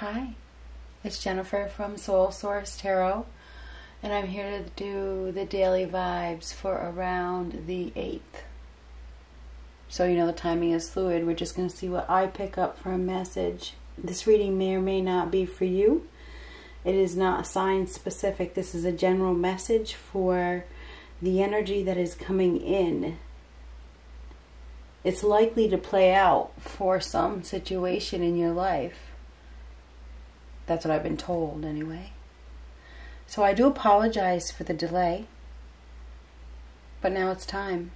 Hi, it's Jennifer from Soul Source Tarot, and I'm here to do the daily vibes for around the 8th. So you know the timing is fluid. We're just going to see what I pick up for a message. This reading may or may not be for you. It is not sign specific. This is a general message for the energy that is coming in. It's likely to play out for some situation in your life. That's what I've been told anyway. So I do apologize for the delay, but now it's time.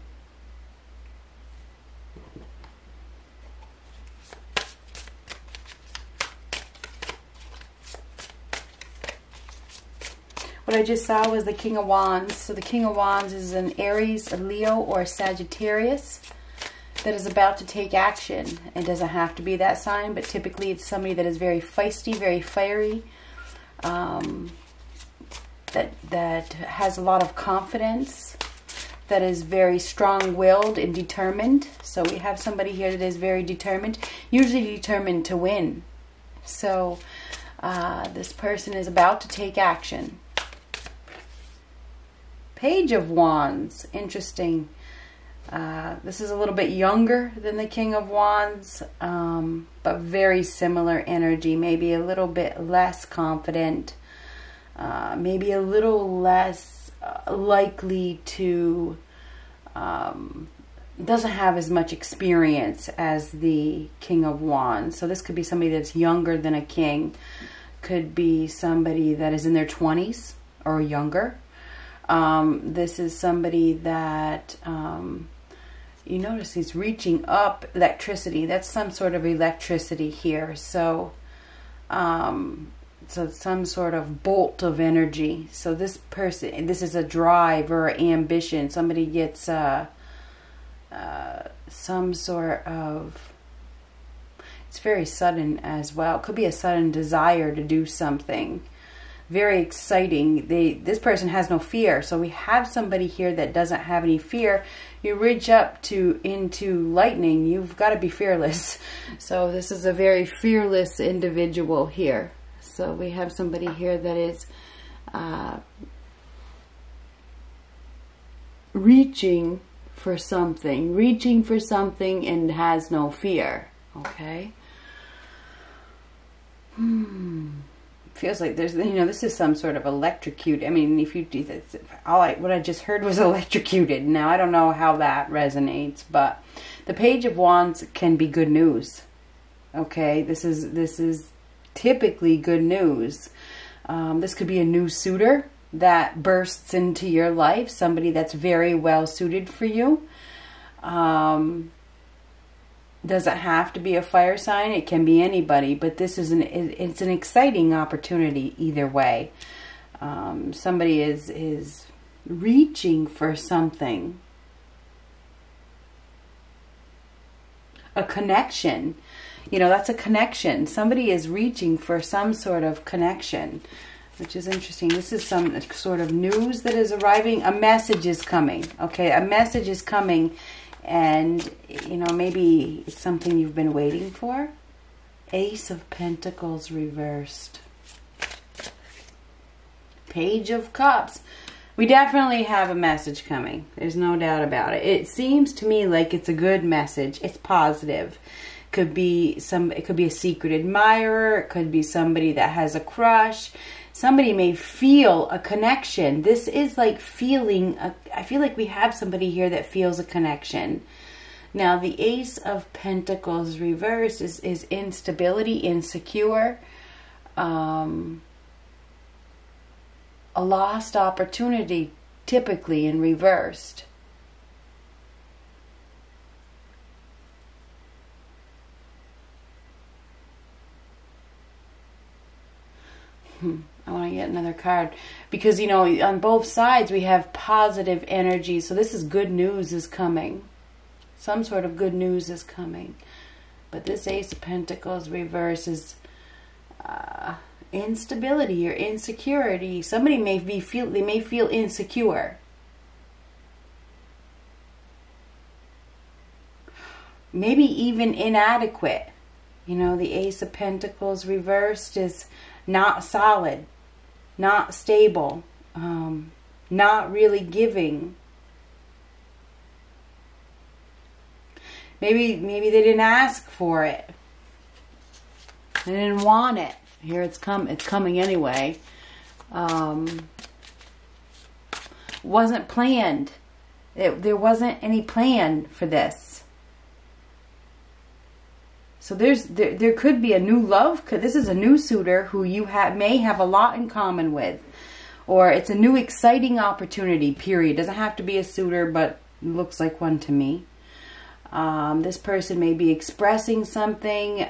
What I just saw was the King of Wands. So the King of Wands is an Aries, a Leo, or a Sagittarius that is about to take action. It doesn't have to be that sign, but typically it's somebody that is very feisty, very fiery, that has a lot of confidence, that is very strong-willed and determined. So we have somebody here that is very determined, usually determined to win. So this person is about to take action. Page of Wands, interesting. This is a little bit younger than the King of Wands, but very similar energy. Maybe a little bit less confident, maybe a little less likely to, doesn't have as much experience as the King of Wands. So this could be somebody that's younger than a king, could be somebody that is in their 20s or younger. This is somebody that, you notice he's reaching up electricity. That's some sort of electricity here. So, so some sort of bolt of energy. So this person, this is a drive or ambition. Somebody gets, some sort of, it's very sudden as well. It could be a sudden desire to do something. Very exciting. This person has no fear. So we have somebody here that doesn't have any fear. You reach up into lightning. You've got to be fearless. So this is a very fearless individual here. So we have somebody here that is reaching for something. Reaching for something and has no fear. Okay. Feels like there's, you know, this is some sort of electrocute. I mean, if you do this, what I just heard was electrocuted. Now, I don't know how that resonates, but the Page of Wands can be good news. Okay, this is typically good news. This could be a new suitor that bursts into your life, somebody that's very well suited for you. Doesn't have to be a fire sign. It can be anybody, but this is it's an exciting opportunity either way. Somebody is reaching for something. A connection. You know, that's a connection. Somebody is reaching for some sort of connection, which is interesting. This is some sort of news that is arriving. A message is coming. Okay, a message is coming. And, you know, maybe it's something you've been waiting for. Ace of Pentacles reversed. Page of Cups. We definitely have a message coming. There's no doubt about it. It seems to me like it's a good message. It's positive. Could be some. It could be a secret admirer. It could be somebody that has a crush. Somebody may feel a connection. This is like feeling, I feel like we have somebody here that feels a connection. Now the Ace of Pentacles reversed is instability, insecure, a lost opportunity typically in reversed. I want to get another card because, you know, on both sides we have positive energy. So this is good news is coming. Some sort of good news is coming. But this Ace of Pentacles reverse is instability or insecurity. Somebody may feel insecure. Maybe even inadequate. You know, the Ace of Pentacles reversed is not solid, not stable, not really giving. Maybe they didn't ask for it. They didn't want it. Here it's coming anyway. Wasn't planned. There wasn't any plan for this. So there could be a new love. This is a new suitor who you may have a lot in common with, or it's a new exciting opportunity. Period. Doesn't have to be a suitor, but looks like one to me. This person may be expressing something.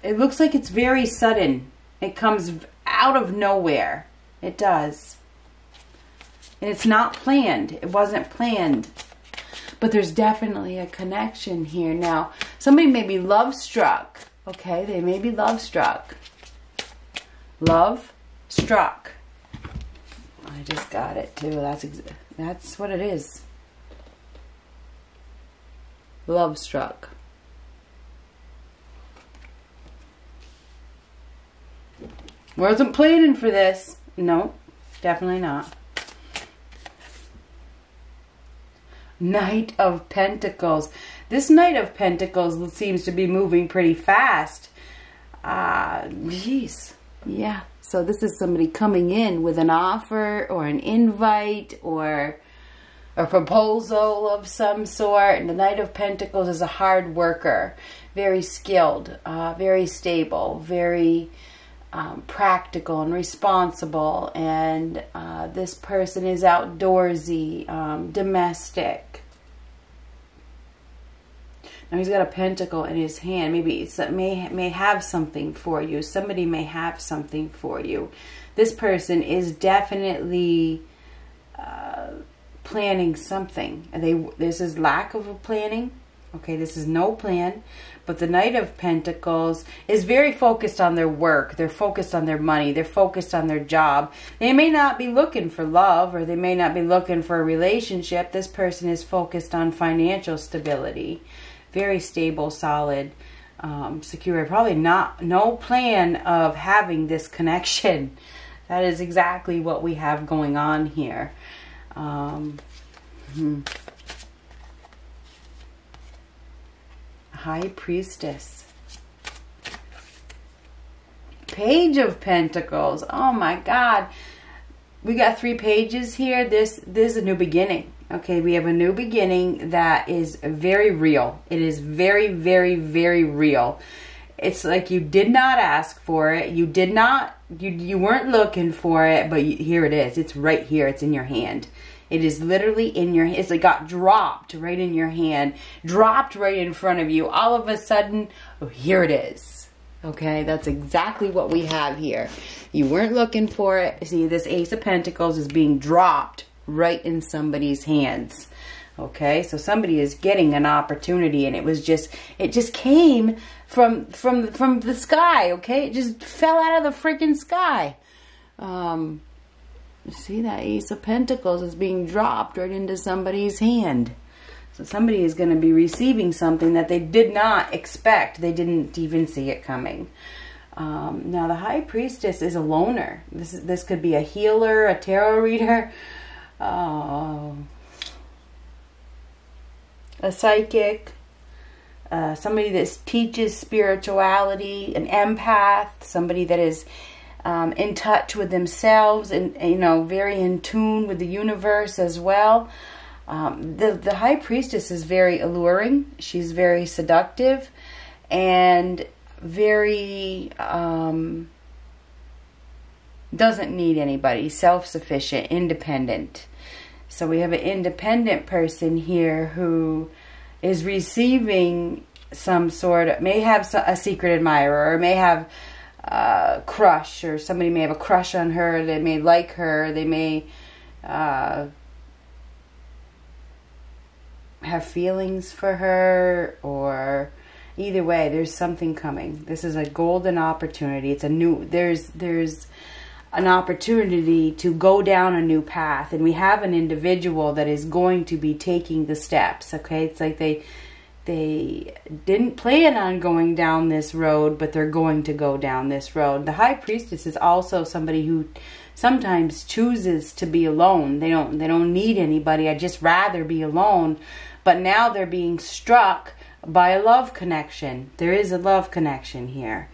It looks like it's very sudden. It comes out of nowhere. It does. And it's not planned. It wasn't planned. But there's definitely a connection here. Now, somebody may be love-struck. Okay, they may be love-struck. Love-struck. I just got it, too. That's what it is. Love-struck. Wasn't planning for this. No, definitely not. Knight of Pentacles. This Knight of Pentacles seems to be moving pretty fast. Jeez. Yeah. So this is somebody coming in with an offer or an invite or a proposal of some sort. And the Knight of Pentacles is a hard worker, very skilled, very stable, very practical and responsible, and this person is outdoorsy, domestic. Now he's got a pentacle in his hand. Maybe it may have something for you. Somebody may have something for you. This person is definitely planning something. This is lack of a planning. Okay, this is no plan, but the Knight of Pentacles is very focused on their work. They're focused on their money. They're focused on their job. They may not be looking for love, or they may not be looking for a relationship. This person is focused on financial stability. Very stable, solid, secure. Probably no plan of having this connection. That is exactly what we have going on here. High Priestess. Page of Pentacles. Oh my God. We got three pages here. This is a new beginning. Okay, we have a new beginning that is very real. It is very, very, very real. It's like you did not ask for it. You did not, you weren't looking for it, but here it is. It's right here. It's in your hand. It is literally in your hand. It got dropped right in your hand, dropped right in front of you. All of a sudden, oh, here it is. Okay, that's exactly what we have here. You weren't looking for it. See, this Ace of Pentacles is being dropped right in somebody's hands. Okay, so somebody is getting an opportunity, and it just came from the sky. Okay, it just fell out of the freaking sky. See, that Ace of Pentacles is being dropped right into somebody's hand. So somebody is going to be receiving something that they did not expect. They didn't even see it coming. Now, the High Priestess is a loner. This could be a healer, a tarot reader, a psychic, somebody that teaches spirituality, an empath, somebody that is in touch with themselves, and you know, very in tune with the universe as well. The High Priestess is very alluring. She's very seductive and very doesn't need anybody, self-sufficient, independent. So we have an independent person here who is receiving some sort of, may have a secret admirer, or may have crush, or somebody may have a crush on her. They may like her. They may have feelings for her, or either way, there's something coming. This is a golden opportunity. It's a new, there's an opportunity to go down a new path, and we have an individual that is going to be taking the steps. Okay, it's like They didn't plan on going down this road, but they're going to go down this road. The High Priestess is also somebody who sometimes chooses to be alone. They don't need anybody. I'd just rather be alone. But now they're being struck by a love connection. There is a love connection here.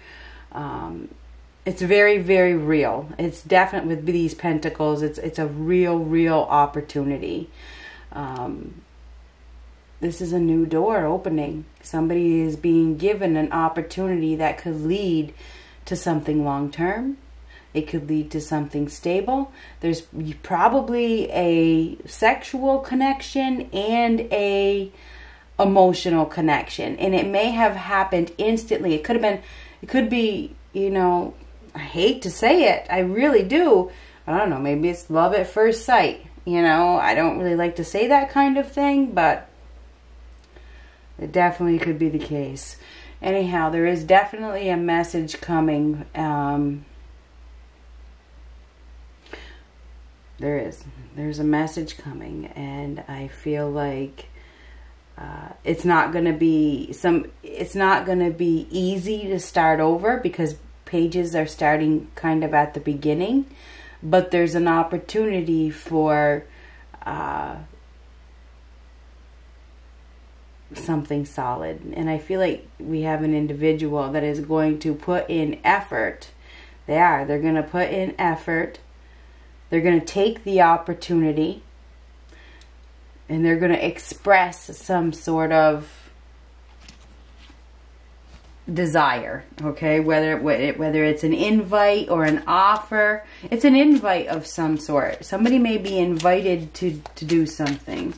It's very, very real. It's definite with these pentacles. It's a real, real opportunity. This is a new door opening. Somebody is being given an opportunity that could lead to something long-term. It could lead to something stable. There's probably a sexual connection and a emotional connection. And it may have happened instantly. It could have been, it could be, you know, I hate to say it. I really do. I don't know. Maybe it's love at first sight. You know, I don't really like to say that kind of thing, but it definitely could be the case. Anyhow, there is definitely a message coming. There's a message coming, and I feel like it's not going to be it's not going to be easy to start over, because pages are starting kind of at the beginning, but there's an opportunity for something solid. And I feel like we have an individual that is going to put in effort. They're going to put in effort. They're going to take the opportunity, and they're going to express some sort of desire, okay? Whether it's an invite or an offer, it's an invite of some sort. Somebody may be invited to do something.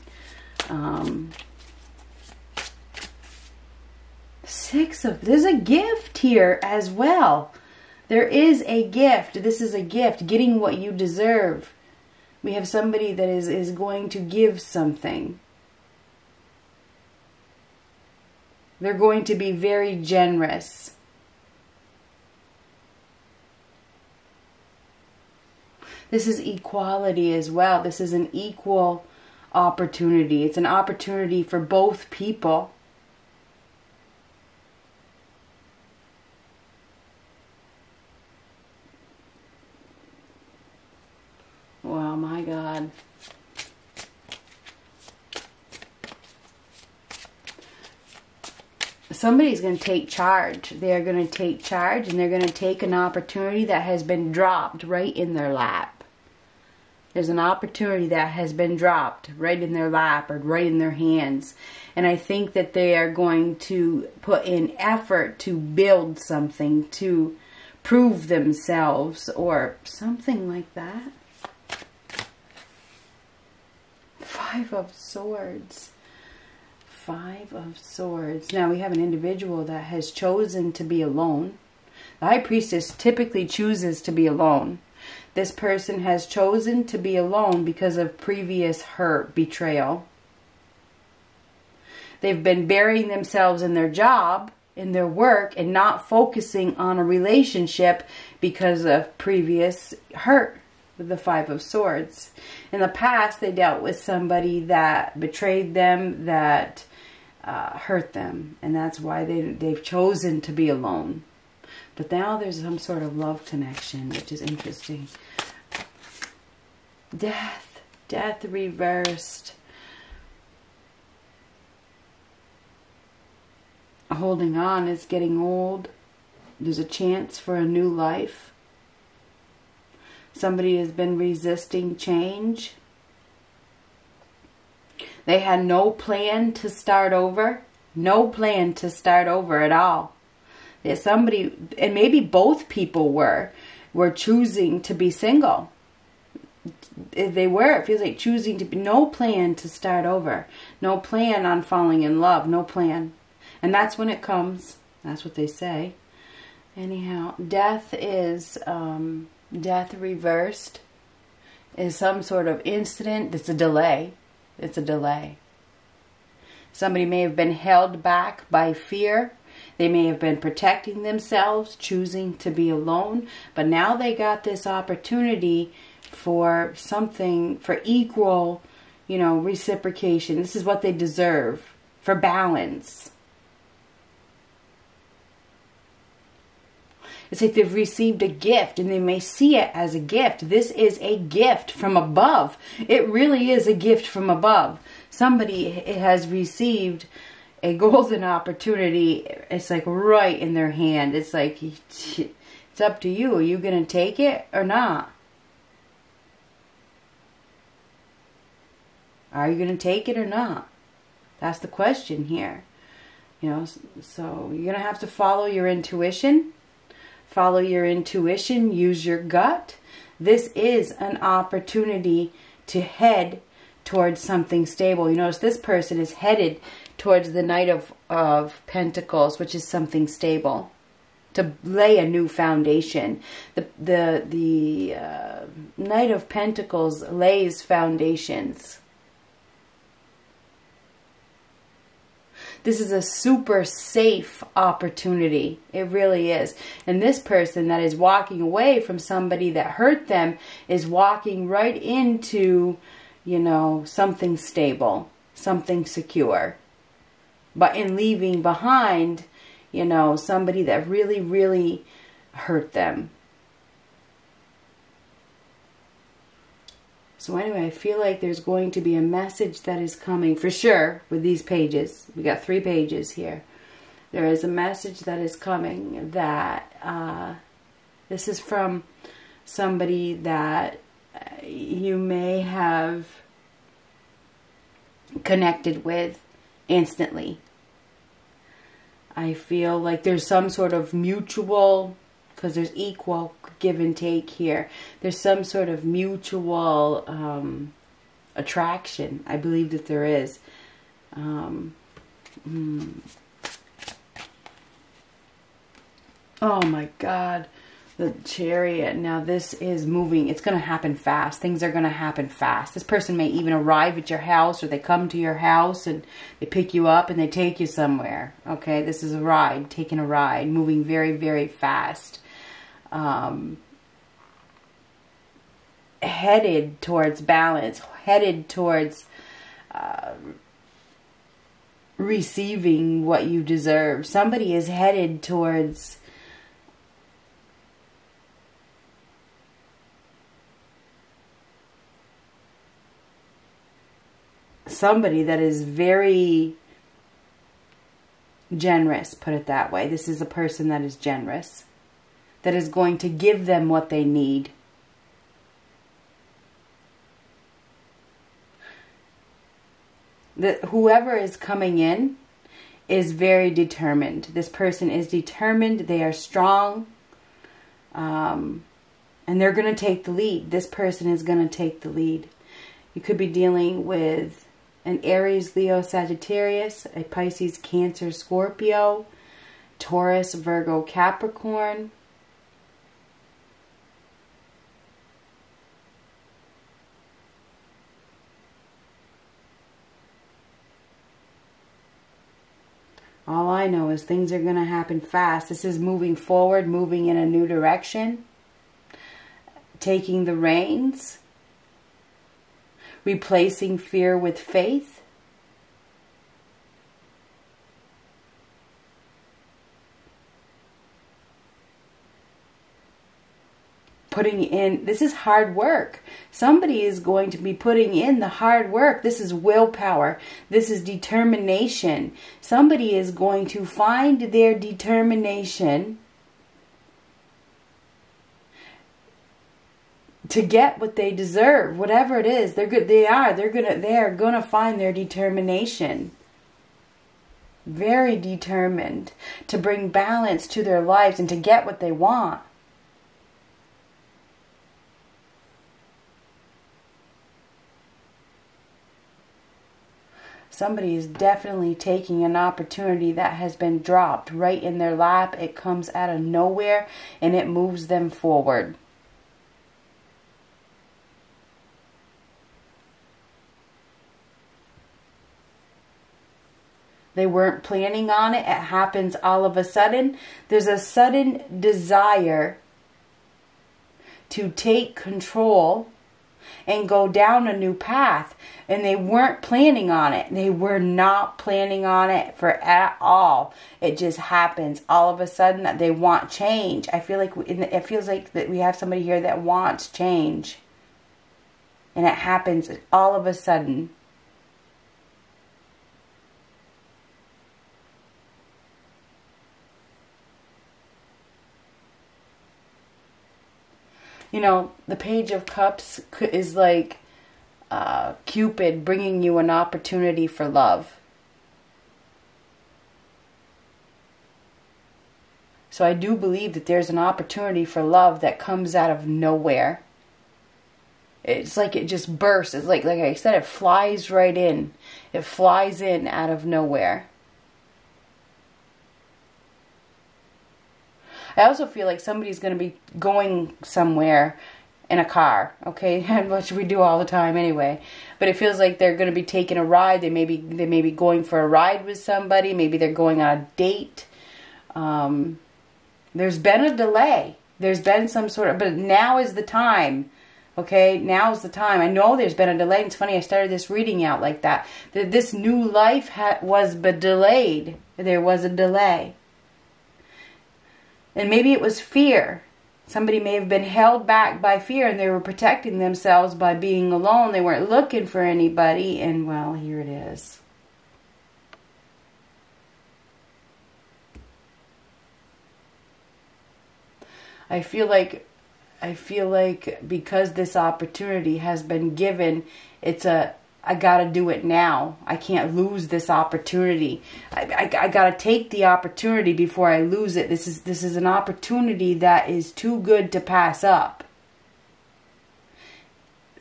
There's a gift here as well. There is a gift. This is a gift. Getting what you deserve. We have somebody that is going to give something. They're going to be very generous. This is equality as well. This is an equal opportunity. It's an opportunity for both people. Wow, my God. Somebody's going to take charge. They're going to take charge, and they're going to take an opportunity that has been dropped right in their lap. There's an opportunity that has been dropped right in their lap or right in their hands. And I think that they are going to put in effort to build something, to prove themselves or something like that. Five of Swords. Now we have an individual that has chosen to be alone. The High Priestess typically chooses to be alone. This person has chosen to be alone because of previous hurt, betrayal. They've been burying themselves in their job, in their work, and not focusing on a relationship because of previous hurt. With the Five of Swords. In the past, they dealt with somebody that betrayed them, that hurt them. And that's why they've chosen to be alone. But now there's some sort of love connection, which is interesting. Death. Death reversed. Holding on is getting old. There's a chance for a new life. Somebody has been resisting change. They had no plan to start over. No plan to start over at all. There's somebody, and maybe both people were choosing to be single. If they were, it feels like choosing to be, no plan to start over. No plan on falling in love. No plan. And that's when it comes. That's what they say. Anyhow, death is... Death reversed is some sort of incident. It's a delay. It's a delay. Somebody may have been held back by fear. They may have been protecting themselves, choosing to be alone. But now they got this opportunity for something, for equal, you know, reciprocation. This is what they deserve for balance. It's like they've received a gift and they may see it as a gift. This is a gift from above. It really is a gift from above. Somebody has received a golden opportunity. It's like right in their hand. It's like, it's up to you. Are you going to take it or not? Are you going to take it or not? That's the question here. You know, so you're going to have to follow your intuition. Follow your intuition, use your gut. This is an opportunity to head towards something stable. You notice this person is headed towards the Knight of Pentacles, which is something stable, to lay a new foundation. The Knight of Pentacles lays foundations. This is a super safe opportunity. It really is. And this person that is walking away from somebody that hurt them is walking right into, you know, something stable, something secure. But in leaving behind, you know, somebody that really, really hurt them. So anyway, I feel like there's going to be a message that is coming for sure with these pages. We got 3 pages here. There is a message that is coming that this is from somebody that you may have connected with instantly. I feel like there's some sort of mutual, because there's equal give and take here. There's some sort of mutual attraction. I believe that there is. Oh my God. The Chariot. Now this is moving. It's going to happen fast. Things are going to happen fast. This person may even arrive at your house, or they come to your house and they pick you up and they take you somewhere. Okay. This is a ride. Taking a ride. Moving very, very fast. Headed towards balance, headed towards receiving what you deserve. Somebody is headed towards somebody that is very generous, put it that way. This is a person that is generous, that is going to give them what they need. That whoever is coming in is very determined. This person is determined. They are strong. And they're going to take the lead. This person is going to take the lead. You could be dealing with an Aries, Leo, Sagittarius, a Pisces, Cancer, Scorpio, Taurus, Virgo, Capricorn. All I know is things are going to happen fast. This is moving forward, moving in a new direction, taking the reins, replacing fear with faith. Putting in, this is hard work. Somebody is going to be putting in the hard work. This is willpower. This is determination. Somebody is going to find their determination to get what they deserve. Whatever it is, they're good. They are gonna find their determination. Very determined to bring balance to their lives and to get what they want. Somebody is definitely taking an opportunity that has been dropped right in their lap. It comes out of nowhere and it moves them forward. They weren't planning on it. It happens all of a sudden. There's a sudden desire to take control and go down a new path. And they weren't planning on it. They were not planning on it for at all. It just happens all of a sudden that they want change. I feel like it feels like that we have somebody here that wants change. And it happens all of a sudden. You know, the Page of Cups is like Cupid bringing you an opportunity for love. So I do believe that there's an opportunity for love that comes out of nowhere. It's like it just bursts. It's like I said, it flies right in. It flies in out of nowhere. I also feel like somebody's going to be going somewhere in a car, okay? Which we do all the time anyway. But it feels like they're going to be taking a ride. They may be going for a ride with somebody. Maybe they're going on a date. There's been a delay. There's been some sort of... But now is the time, okay? Now is the time. I know there's been a delay. It's funny, I started this reading out like that. That this new life was delayed. There was a delay. And maybe it was fear. Somebody may have been held back by fear and they were protecting themselves by being alone. They weren't looking for anybody. And well, here it is. I feel like because this opportunity has been given, it's I gotta do it now. I can't lose this opportunity. I gotta take the opportunity before I lose it. This is an opportunity that is too good to pass up.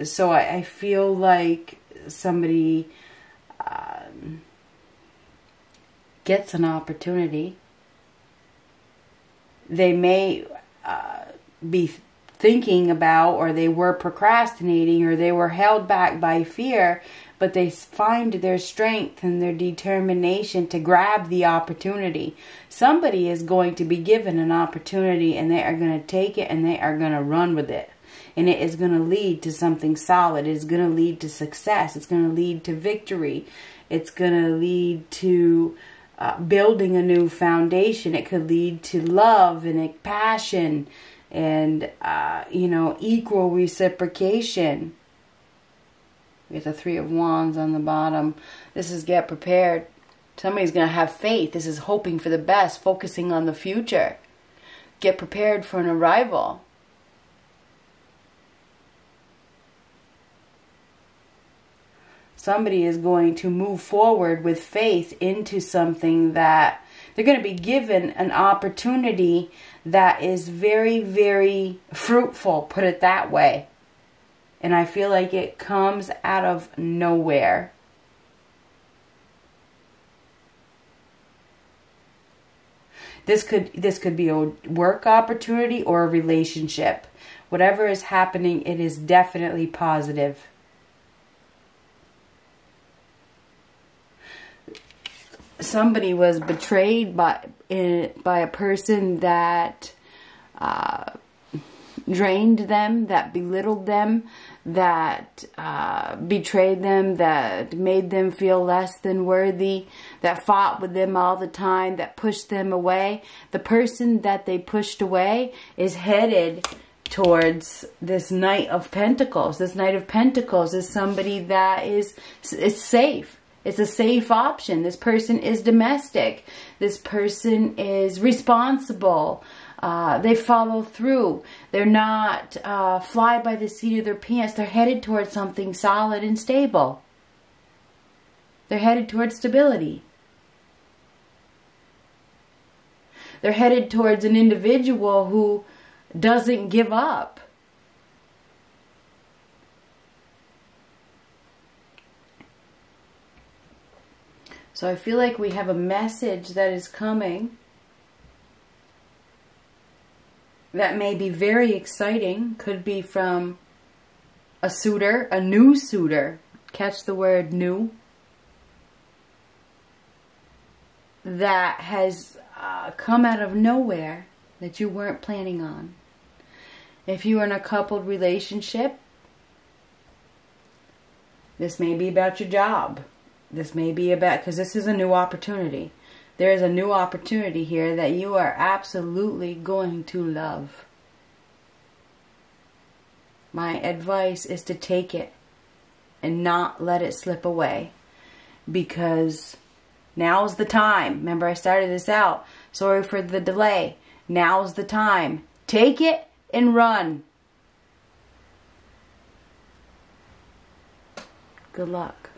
So I feel like somebody gets an opportunity. They may be thinking about, or they were procrastinating, or they were held back by fear, but they find their strength and their determination to grab the opportunity. Somebody is going to be given an opportunity and they are going to take it and they are going to run with it. And it is going to lead to something solid. It's going to lead to success. It's going to lead to victory. It's going to lead to building a new foundation. It could lead to love and passion. And, you know, equal reciprocation. We have the Three of Wands on the bottom. This is get prepared. Somebody's going to have faith. This is hoping for the best, focusing on the future. Get prepared for an arrival. Somebody is going to move forward with faith into something that they're going to be given an opportunity that is very, very fruitful, put it that way. And I feel like it comes out of nowhere. This could be a work opportunity or a relationship. Whatever is happening, it is definitely positive. Somebody was betrayed by a person that drained them, that belittled them, that betrayed them, that made them feel less than worthy, that fought with them all the time, that pushed them away. The person that they pushed away is headed towards this Knight of Pentacles. This Knight of Pentacles is somebody that is safe. It's a safe option. This person is domestic. This person is responsible. They follow through. They're not fly by the seat of their pants. They're headed towards something solid and stable. They're headed towards stability. They're headed towards an individual who doesn't give up. So I feel like we have a message that is coming that may be very exciting. Could be from a suitor, a new suitor. Catch the word new. That has come out of nowhere that you weren't planning on. If you are in a coupled relationship, This may be about your job. This may be about, because this is a new opportunity. There is a new opportunity here that you are absolutely going to love. My advice is to take it and not let it slip away, because now's the time. Remember, I started this out. Sorry for the delay. Now's the time. Take it and run. Good luck.